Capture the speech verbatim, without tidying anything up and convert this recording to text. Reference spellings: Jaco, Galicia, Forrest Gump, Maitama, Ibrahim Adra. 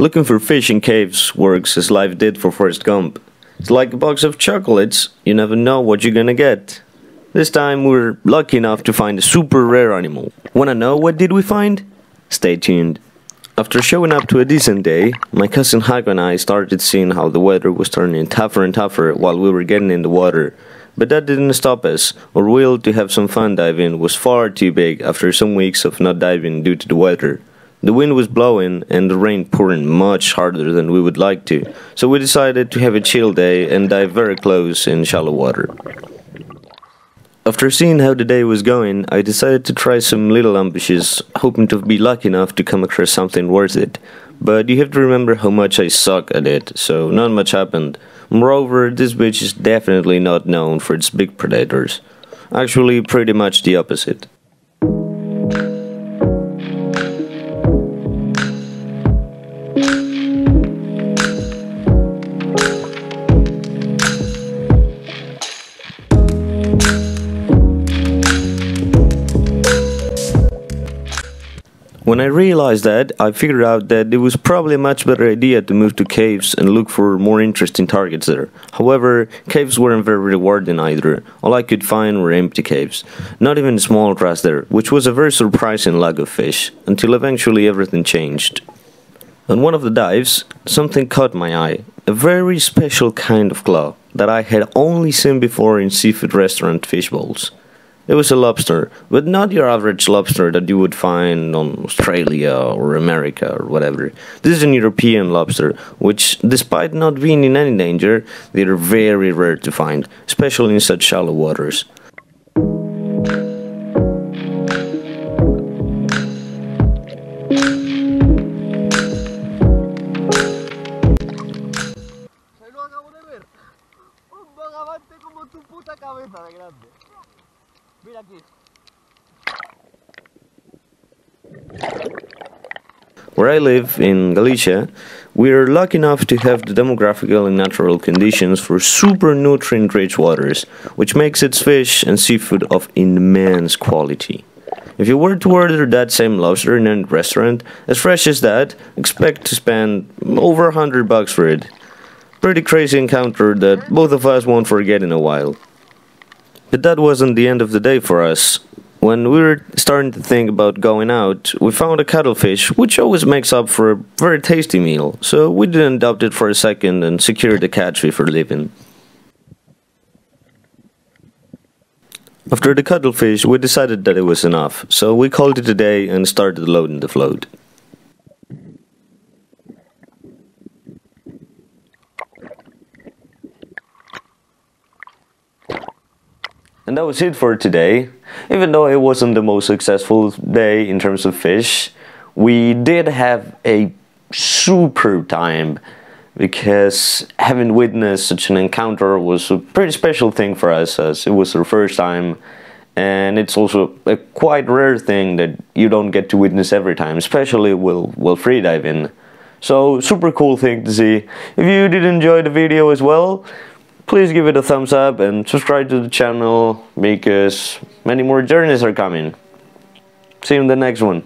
Looking for fish in caves works as life did for Forrest Gump. It's like a box of chocolates, you never know what you're gonna get. This time we're lucky enough to find a super rare animal. Wanna know what did we find? Stay tuned. After showing up to a decent day, my cousin Jaco and I started seeing how the weather was turning tougher and tougher while we were getting in the water. But that didn't stop us. Our will to have some fun diving was far too big after some weeks of not diving due to the weather. The wind was blowing and the rain pouring much harder than we would like to, so we decided to have a chill day and dive very close in shallow water. After seeing how the day was going, I decided to try some little ambushes, hoping to be lucky enough to come across something worth it. But you have to remember how much I suck at it, so not much happened. Moreover, this beach is definitely not known for its big predators. Actually, pretty much the opposite. When I realized that, I figured out that it was probably a much better idea to move to caves and look for more interesting targets there. However, caves weren't very rewarding either. All I could find were empty caves. Not even small grass there, which was a very surprising lack of fish, until eventually everything changed. On one of the dives, something caught my eye. A very special kind of claw that I had only seen before in seafood restaurant fish bowls. It was a lobster, but not your average lobster that you would find on Australia or America or whatever. This is an European lobster, which, despite not being in any danger, they are very rare to find, especially in such shallow waters. Where I live, in Galicia, we are lucky enough to have the demographical and natural conditions for super nutrient-rich waters, which makes its fish and seafood of immense quality. If you were to order that same lobster in a restaurant, as fresh as that, expect to spend over a hundred bucks for it. Pretty crazy encounter that both of us won't forget in a while. But that wasn't the end of the day for us. When we were starting to think about going out, we found a cuttlefish, which always makes up for a very tasty meal, so we didn't doubt it for a second and secured the catch we were leaving. After the cuttlefish, we decided that it was enough, so we called it a day and started loading the float. And that was it for today. Even though it wasn't the most successful day in terms of fish, we did have a super time, because having witnessed such an encounter was a pretty special thing for us, as it was our first time, and it's also a quite rare thing that you don't get to witness every time, especially while, while freediving. So, super cool thing to see. If you did enjoy the video as well, please give it a thumbs up and subscribe to the channel, because many more journeys are coming. See you in the next one.